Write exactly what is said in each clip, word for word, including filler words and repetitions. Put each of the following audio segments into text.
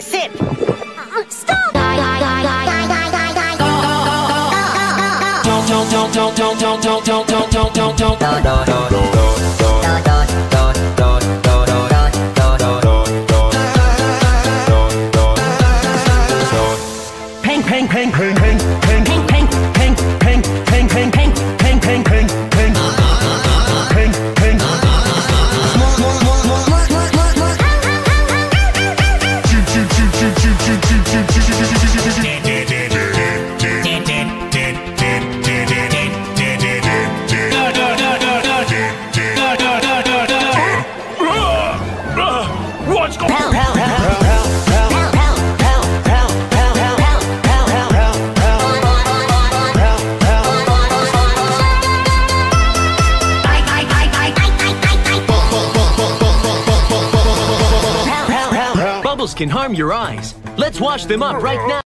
a sip. Uh, stop! Don't don't don't don't don't don't don't don't don't don't don't don't don't don't don't can harm your eyes. Let's wash them up right now.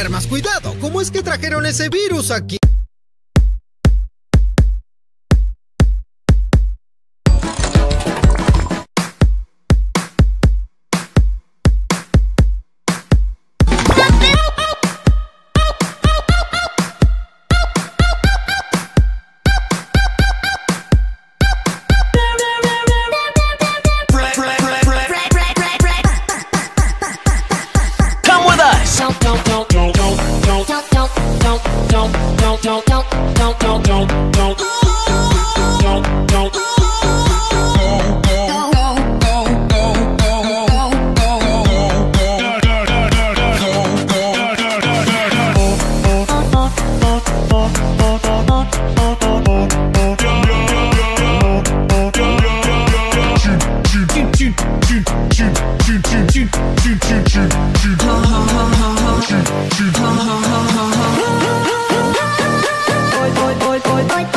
tener más cuidado. ¿Cómo es que trajeron ese virus aquí? Boy, boy, boy, boy, boy.